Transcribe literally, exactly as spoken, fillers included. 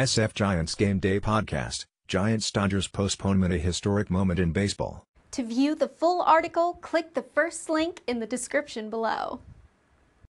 S F Giants Game Day Podcast, Giants-Dodgers Postponement, a Historic Moment in Baseball. To view the full article, click the first link in the description below.